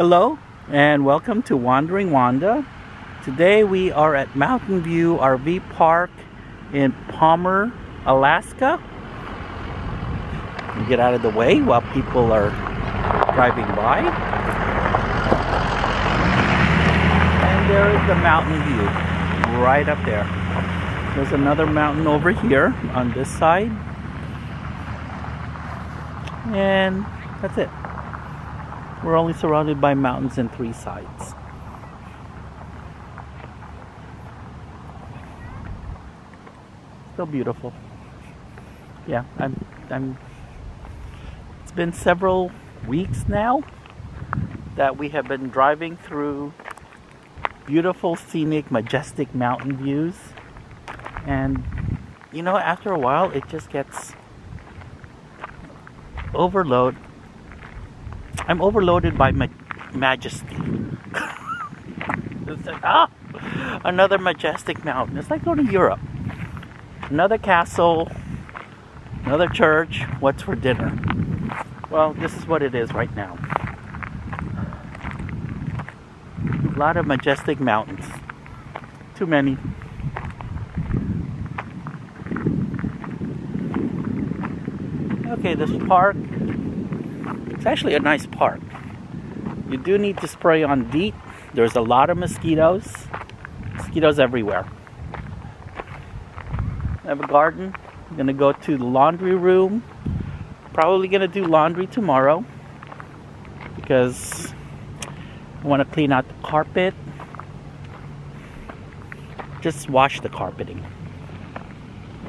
Hello and welcome to Wandering Wanda. Today we are at Mountain View RV Park in Palmer, Alaska. You get out of the way while people are driving by. And there is the mountain view right up there. There's another mountain over here on this side. And that's it. We're only surrounded by mountains on three sides. Still beautiful. Yeah, it's been several weeks now that we have been driving through beautiful, scenic, majestic mountain views. And you know, after a while it just gets overloaded. I'm overloaded by majesty. It's like, ah, another majestic mountain. It's like going to Europe. Another castle, another church. What's for dinner? Well, this is what it is right now. A lot of majestic mountains. Too many. Okay, this park. It's actually a nice park. You do need to spray on DEET. There's a lot of mosquitoes. Mosquitoes everywhere. I have a garden. I'm gonna go to the laundry room. Probably gonna do laundry tomorrow because I want to clean out the carpet. Just wash the carpeting.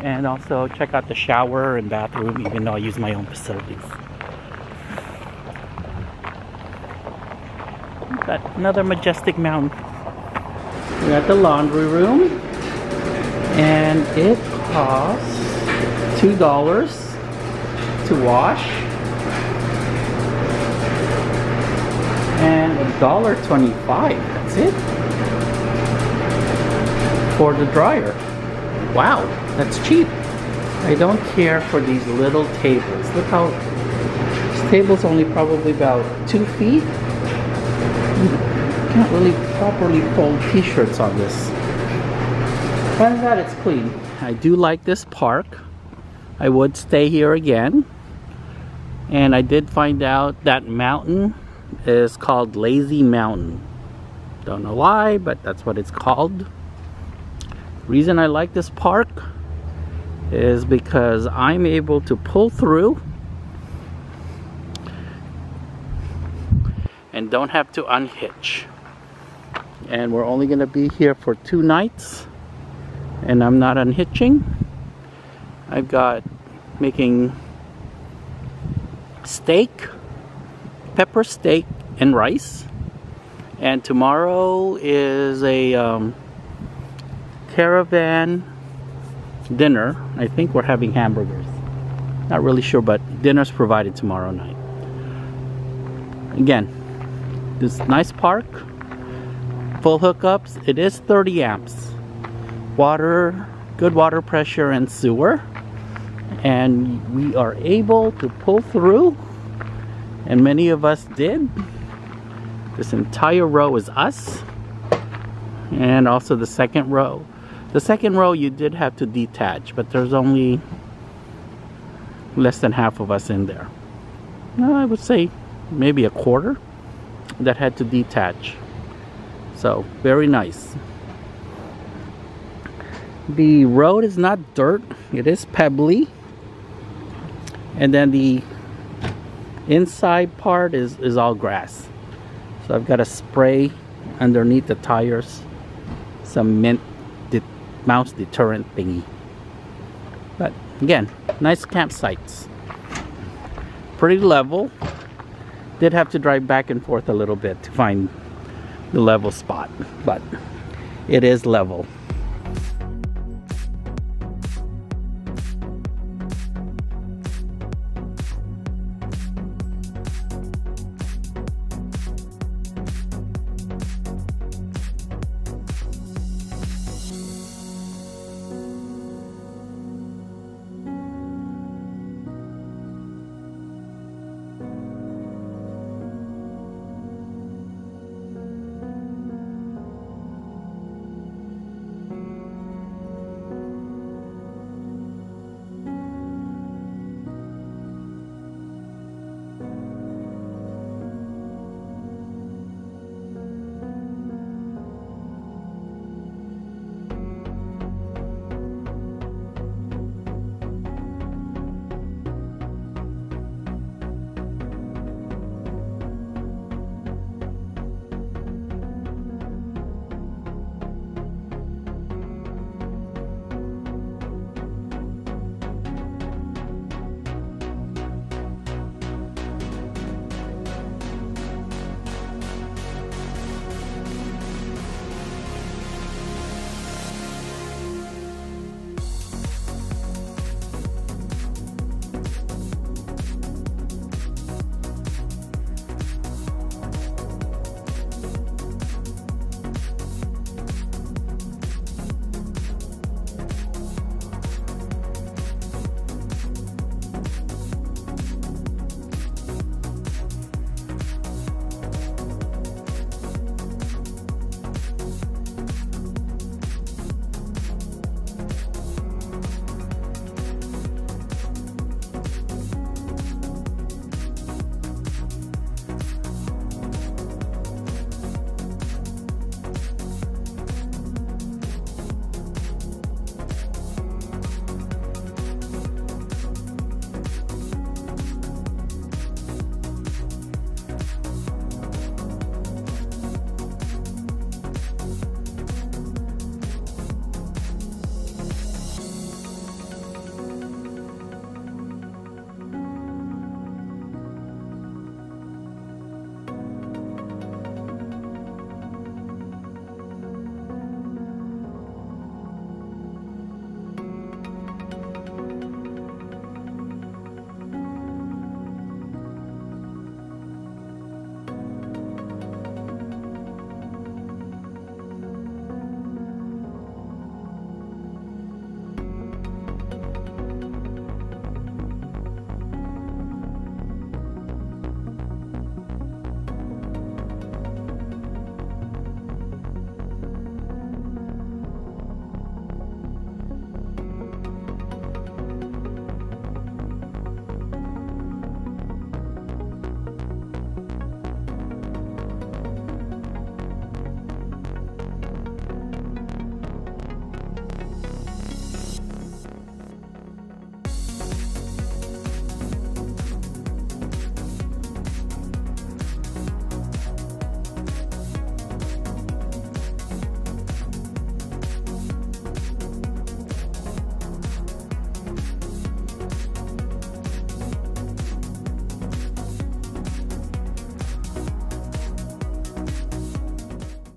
And also check out the shower and bathroom, even though I use my own facilities. But another majestic mountain. We're at the laundry room and it costs $2 to wash and $1.25, that's it, for the dryer. Wow, that's cheap. I don't care for these little tables. Look how this table's only probably about 2 feet. You can't really properly fold t-shirts on this. Other than that, it's clean. I do like this park. I would stay here again. And I did find out that mountain is called Lazy Mountain. Don't know why, but that's what it's called. Reason I like this park is because I'm able to pull through and don't have to unhitch. And we're only gonna be here for 2 nights, and I'm not unhitching. I've got making steak, pepper steak and rice, and tomorrow is a caravan dinner. I think we're having hamburgers, not really sure, but dinner's provided tomorrow night. Again, this nice park, full hookups. It is 30 amps. Water, good water pressure and sewer. And we are able to pull through. And many of us did. This entire row is us. And also the second row. The second row you did have to detach, but there's only less than half of us in there. No, I would say maybe a quarter that had to detach. So very nice. The road is not dirt, it is pebbly, and then the inside part is all grass. So I've got to spray underneath the tires some mouse deterrent thingy. But again, nice campsites, pretty level. Did have to drive back and forth a little bit to find the level spot, but it is level.